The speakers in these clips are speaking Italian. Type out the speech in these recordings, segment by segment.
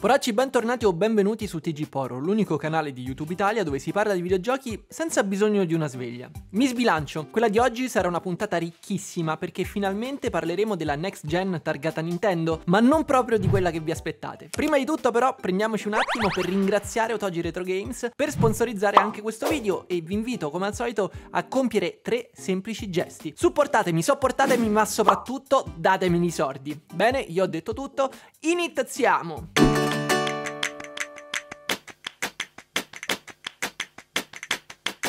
Poracci, bentornati o benvenuti su TG Poro, l'unico canale di YouTube Italia dove si parla di videogiochi senza bisogno di una sveglia. Mi sbilancio, quella di oggi sarà una puntata ricchissima perché finalmente parleremo della next gen targata Nintendo, ma non proprio di quella che vi aspettate. Prima di tutto però prendiamoci un attimo per ringraziare Otogi Retro Games per sponsorizzare anche questo video e vi invito come al solito a compiere 3 semplici gesti. Supportatemi, sopportatemi, ma soprattutto datemi i soldi. Bene, io ho detto tutto, iniziamo!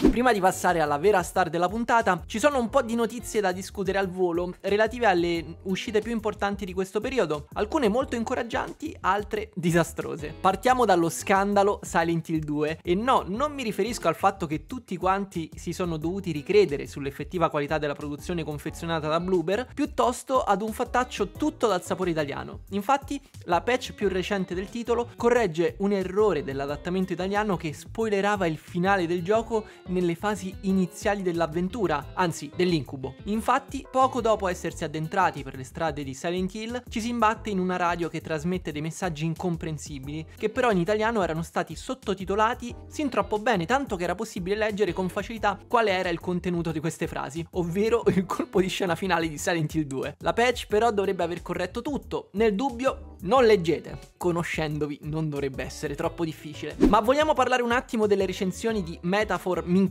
Prima di passare alla vera star della puntata, ci sono un po' di notizie da discutere al volo relative alle uscite più importanti di questo periodo, alcune molto incoraggianti, altre disastrose. Partiamo dallo scandalo Silent Hill 2 e no, non mi riferisco al fatto che tutti quanti si sono dovuti ricredere sull'effettiva qualità della produzione confezionata da Bloober, piuttosto ad un fattaccio tutto dal sapore italiano. Infatti, la patch più recente del titolo corregge un errore dell'adattamento italiano che spoilerava il finale del gioco nelle fasi iniziali dell'avventura, anzi dell'incubo. Infatti, poco dopo essersi addentrati per le strade di Silent Hill, ci si imbatte in una radio che trasmette dei messaggi incomprensibili, che però in italiano erano stati sottotitolati sin troppo bene, tanto che era possibile leggere con facilità quale era il contenuto di queste frasi, ovvero il colpo di scena finale di Silent Hill 2. La patch però dovrebbe aver corretto tutto, nel dubbio non leggete, conoscendovi non dovrebbe essere troppo difficile. Ma vogliamo parlare un attimo delle recensioni di Metaphor Minchiazzo?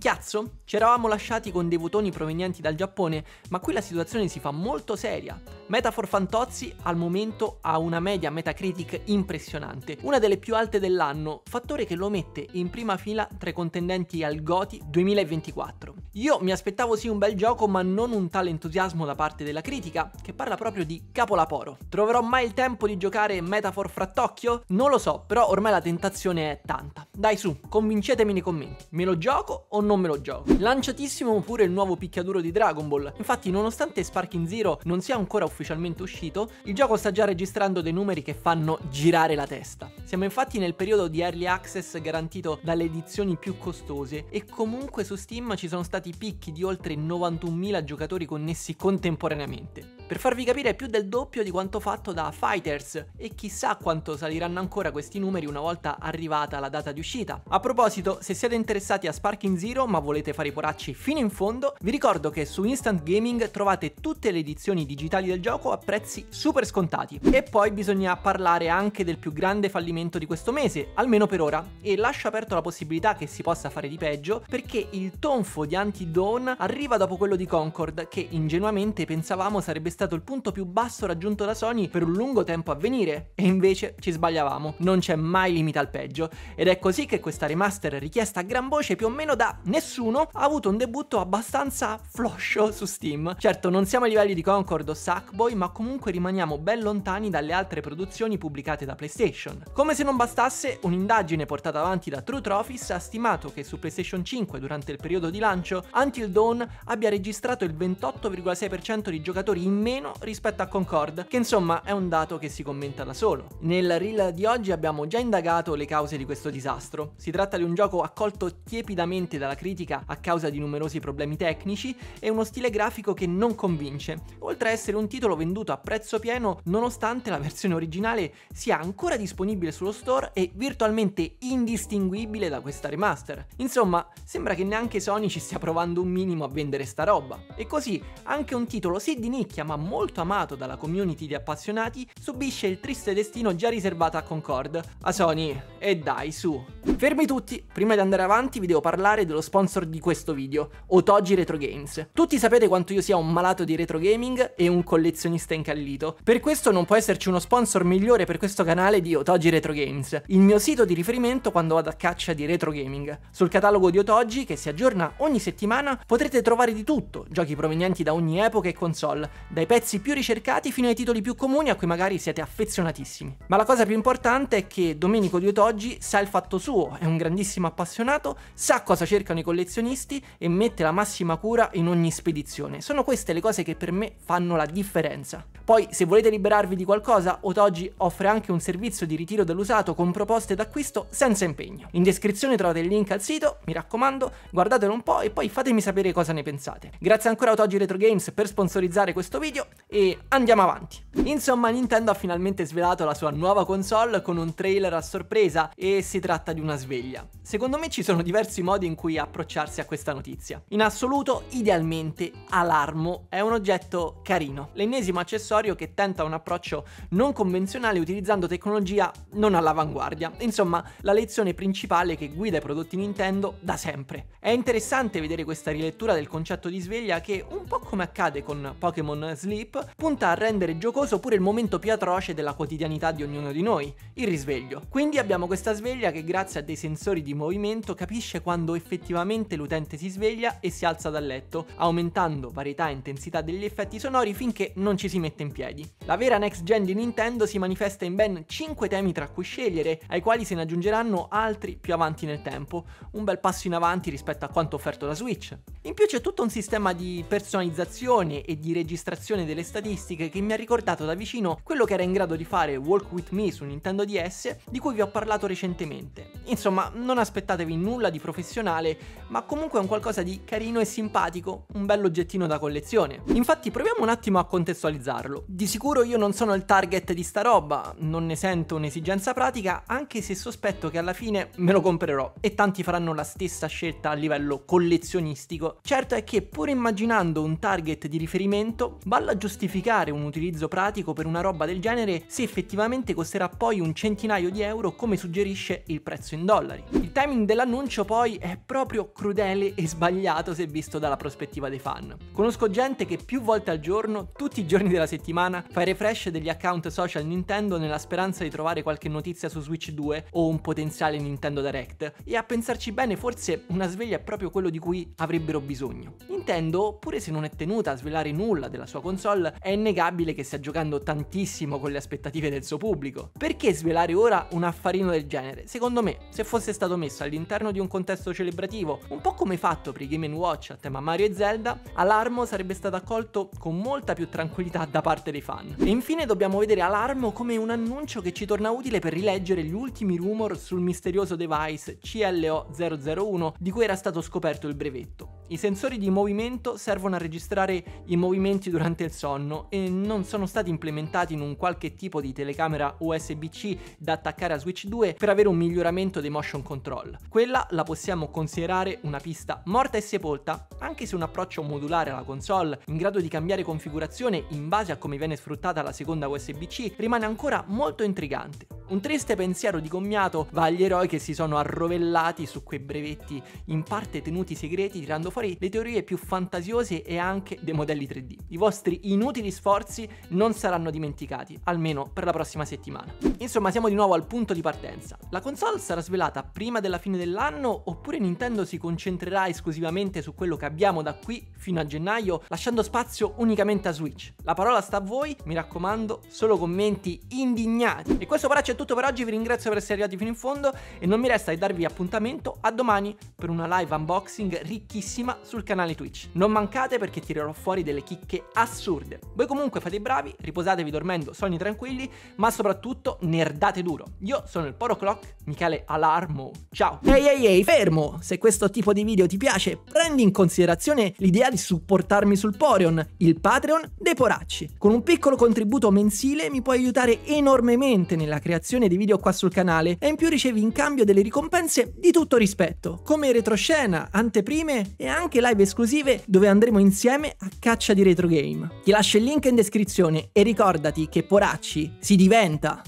Ci eravamo lasciati con dei votoni provenienti dal Giappone, ma qui la situazione si fa molto seria. Metaphor Fantozzi al momento ha una media Metacritic impressionante, una delle più alte dell'anno, fattore che lo mette in prima fila tra i contendenti al Goti 2024. Io mi aspettavo sì un bel gioco, ma non un tale entusiasmo da parte della critica, che parla proprio di Capolaporo. Troverò mai il tempo di giocare Metaphor frattocchio? Non lo so, però ormai la tentazione è tanta. Dai su, convincetemi nei commenti. Me lo gioco o non me lo gioco? Lanciatissimo pure il nuovo picchiaduro di Dragon Ball. Infatti, nonostante Sparking Zero non sia ancora ufficialmente uscito, il gioco sta già registrando dei numeri che fanno girare la testa. Siamo infatti nel periodo di early access garantito dalle edizioni più costose e comunque su Steam ci sono stati picchi di oltre 91.000 giocatori connessi contemporaneamente. Per farvi capire, è più del doppio di quanto fatto da Fighters e chissà quanto saliranno ancora questi numeri una volta arrivata la data di uscita. A proposito, se siete interessati a Sparking Zero ma volete fare i poracci fino in fondo, vi ricordo che su Instant Gaming trovate tutte le edizioni digitali del gioco a prezzi super scontati. E poi bisogna parlare anche del più grande fallimento di questo mese, almeno per ora, e lascio aperto la possibilità che si possa fare di peggio perché il tonfo di Anti Dawn arriva dopo quello di Concord, che ingenuamente pensavamo sarebbe stato il punto più basso raggiunto da Sony per un lungo tempo a venire, e invece ci sbagliavamo, non c'è mai limite al peggio, ed è così che questa remaster richiesta a gran voce più o meno da nessuno ha avuto un debutto abbastanza floscio su Steam. Certo, non siamo ai livelli di Concord o Sackboy, ma comunque rimaniamo ben lontani dalle altre produzioni pubblicate da PlayStation. Come se non bastasse, un'indagine portata avanti da True Trophies ha stimato che su PlayStation 5 durante il periodo di lancio Until Dawn abbia registrato il 28,6% di giocatori in meno rispetto a Concord, che insomma è un dato che si commenta da solo. Nel reel di oggi abbiamo già indagato le cause di questo disastro. Si tratta di un gioco accolto tiepidamente dalla critica a causa di numerosi problemi tecnici e uno stile grafico che non convince, oltre a essere un titolo venduto a prezzo pieno nonostante la versione originale sia ancora disponibile sullo store e virtualmente indistinguibile da questa remaster. Insomma, sembra che neanche Sony ci stia provando un minimo a vendere sta roba. E così anche un titolo sì di nicchia ma molto amato dalla community di appassionati subisce il triste destino già riservato a Concord, a Sony, e dai su. Fermi tutti, prima di andare avanti vi devo parlare dello sponsor di questo video, Otogi Retro Games. Tutti sapete quanto io sia un malato di retro gaming e un collezionista incallito, per questo non può esserci uno sponsor migliore per questo canale di Otogi Retro Games, il mio sito di riferimento quando vado a caccia di retro gaming. Sul catalogo di Otogi, che si aggiorna ogni settimana, potrete trovare di tutto, giochi provenienti da ogni epoca e console, dai pezzi più ricercati fino ai titoli più comuni a cui magari siete affezionatissimi. Ma la cosa più importante è che Domenico di Otogi sa il fatto suo, è un grandissimo appassionato, sa cosa cercano i collezionisti e mette la massima cura in ogni spedizione. Sono queste le cose che per me fanno la differenza. Poi, se volete liberarvi di qualcosa, Otogi offre anche un servizio di ritiro dell'usato con proposte d'acquisto senza impegno. In descrizione trovate il link al sito, mi raccomando, guardatelo un po' e poi fatemi sapere cosa ne pensate. Grazie ancora a Otogi Retro Games per sponsorizzare questo video video e andiamo avanti. Insomma, Nintendo ha finalmente svelato la sua nuova console con un trailer a sorpresa e si tratta di una sveglia. Secondo me ci sono diversi modi in cui approcciarsi a questa notizia. In assoluto, idealmente, Alarmo è un oggetto carino, l'ennesimo accessorio che tenta un approccio non convenzionale utilizzando tecnologia non all'avanguardia. Insomma, la lezione principale che guida i prodotti Nintendo da sempre. È interessante vedere questa rilettura del concetto di sveglia che, un po' come accade con Pokémon Sleep, punta a rendere giocoso pure il momento più atroce della quotidianità di ognuno di noi, il risveglio. Quindi abbiamo questa sveglia che grazie a dei sensori di movimento capisce quando effettivamente l'utente si sveglia e si alza dal letto, aumentando varietà e intensità degli effetti sonori finché non ci si mette in piedi. La vera next gen di Nintendo si manifesta in ben 5 temi tra cui scegliere, ai quali se ne aggiungeranno altri più avanti nel tempo, un bel passo in avanti rispetto a quanto offerto da Switch. In più c'è tutto un sistema di personalizzazione e di registrazione delle statistiche che mi ha ricordato da vicino quello che era in grado di fare Walk With Me su Nintendo DS, di cui vi ho parlato recentemente. Insomma, non aspettatevi nulla di professionale, ma comunque è un qualcosa di carino e simpatico, un bell'oggettino da collezione. Infatti proviamo un attimo a contestualizzarlo. Di sicuro io non sono il target di sta roba, non ne sento un'esigenza pratica, anche se sospetto che alla fine me lo comprerò e tanti faranno la stessa scelta a livello collezionistico. Certo è che pur immaginando un target di riferimento, balla giustificare un utilizzo pratico per una roba del genere se effettivamente costerà poi un centinaio di euro come suggerisce il prezzo in dollari. Il timing dell'annuncio poi è proprio crudele e sbagliato se visto dalla prospettiva dei fan. Conosco gente che più volte al giorno, tutti i giorni della settimana, fa i refresh degli account social Nintendo nella speranza di trovare qualche notizia su Switch 2 o un potenziale Nintendo Direct, e a pensarci bene forse una sveglia è proprio quello di cui avrebbero bisogno. Nintendo, pure se non è tenuta a svelare nulla della sua console, è innegabile che stia giocando tantissimo con le aspettative del suo pubblico. Perché svelare ora un affarino del genere? Secondo me, se fosse stato messo all'interno di un contesto celebrativo, un po' come fatto per i Game and Watch a tema Mario e Zelda, Alarmo sarebbe stato accolto con molta più tranquillità da parte dei fan. E infine dobbiamo vedere Alarmo come un annuncio che ci torna utile per rileggere gli ultimi rumor sul misterioso device CLO001 di cui era stato scoperto il brevetto. I sensori di movimento servono a registrare i movimenti durante il sonno e non sono stati implementati in un qualche tipo di telecamera USB-C da attaccare a Switch 2 per avere un miglioramento dei motion control. Quella la possiamo considerare una pista morta e sepolta, anche se un approccio modulare alla console, in grado di cambiare configurazione in base a come viene sfruttata la seconda USB-C, rimane ancora molto intrigante. Un triste pensiero di commiato va agli eroi che si sono arrovellati su quei brevetti, in parte tenuti segreti, tirando fuori le teorie più fantasiose e anche dei modelli 3D. I vostri inutili sforzi non saranno dimenticati, almeno per la prossima settimana. Insomma, siamo di nuovo al punto di partenza. La console sarà svelata prima della fine dell'anno oppure Nintendo si concentrerà esclusivamente su quello che abbiamo da qui fino a gennaio, lasciando spazio unicamente a Switch? La parola sta a voi, mi raccomando, solo commenti indignati. E questo però c'è tutto per oggi, vi ringrazio per essere arrivati fino in fondo e non mi resta che darvi appuntamento a domani per una live unboxing ricchissima sul canale Twitch. Non mancate perché tirerò fuori delle chicche assurde. Voi comunque fate i bravi, riposatevi dormendo, sogni tranquilli, ma soprattutto nerdate duro. Io sono il Poro Clock, Michele Alarmo, ciao! Ehi, fermo! Se questo tipo di video ti piace, prendi in considerazione l'idea di supportarmi sul POREON, il Patreon dei Poracci. Con un piccolo contributo mensile mi puoi aiutare enormemente nella creazione di video qua sul canale e in più ricevi in cambio delle ricompense di tutto rispetto, come retroscena, anteprime e anche live esclusive dove andremo insieme a caccia di retro game. Ti lascio il link in descrizione e ricordati che Poracci si diventa!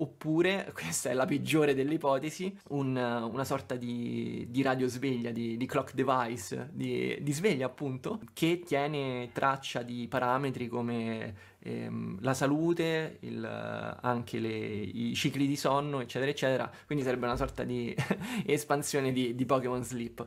Oppure, questa è la peggiore delle ipotesi, una sorta di radio sveglia, di clock device, di sveglia appunto, che tiene traccia di parametri come la salute, anche i cicli di sonno, eccetera eccetera. Quindi sarebbe una sorta di espansione di Pokémon Sleep.